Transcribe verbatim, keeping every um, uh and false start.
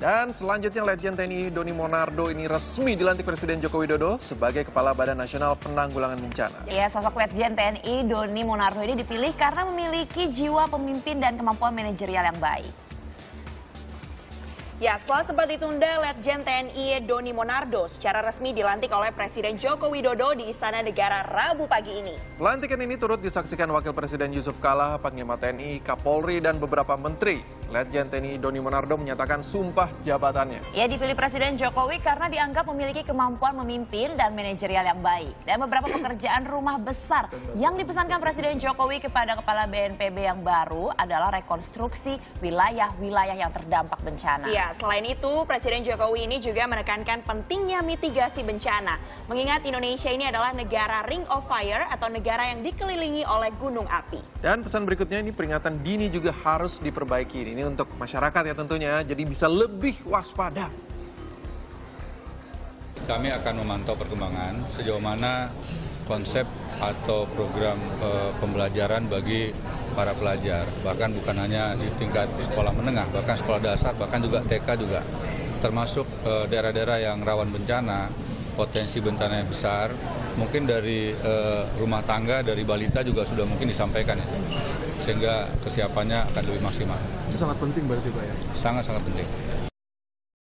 Dan selanjutnya Letjen T N I Doni Monardo ini resmi dilantik Presiden Joko Widodo sebagai Kepala Badan Nasional Penanggulangan Bencana. Ya, sosok Letjen T N I Doni Monardo ini dipilih karena memiliki jiwa pemimpin dan kemampuan manajerial yang baik. Ya, setelah sempat ditunda, Letjen T N I Doni Monardo secara resmi dilantik oleh Presiden Joko Widodo di Istana Negara Rabu pagi ini. Pelantikan ini turut disaksikan Wakil Presiden Yusuf Kala, Panglima T N I, Kapolri, dan beberapa menteri. Letjen T N I Doni Monardo menyatakan sumpah jabatannya. Ia dipilih Presiden Jokowi karena dianggap memiliki kemampuan memimpin dan manajerial yang baik. Dan beberapa pekerjaan rumah besar yang dipesankan Presiden Jokowi kepada Kepala B N P B yang baru adalah rekonstruksi wilayah-wilayah yang terdampak bencana. Ya. Selain itu, Presiden Jokowi ini juga menekankan pentingnya mitigasi bencana, mengingat Indonesia ini adalah negara Ring of Fire atau negara yang dikelilingi oleh gunung api. Dan pesan berikutnya, ini peringatan dini juga harus diperbaiki. Ini untuk masyarakat ya tentunya, jadi bisa lebih waspada. Kami akan memantau perkembangan sejauh mana konsep atau program e, pembelajaran bagi para pelajar, bahkan bukan hanya di tingkat sekolah menengah, bahkan sekolah dasar, bahkan juga T K juga, termasuk daerah-daerah e, yang rawan bencana, potensi bencana yang besar, mungkin dari e, rumah tangga, dari balita juga sudah mungkin disampaikan itu, sehingga kesiapannya akan lebih maksimal. Itu sangat penting berarti Pak ya? Sangat-sangat penting.